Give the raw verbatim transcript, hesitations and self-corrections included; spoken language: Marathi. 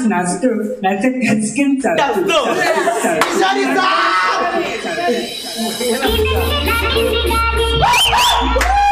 नाचतो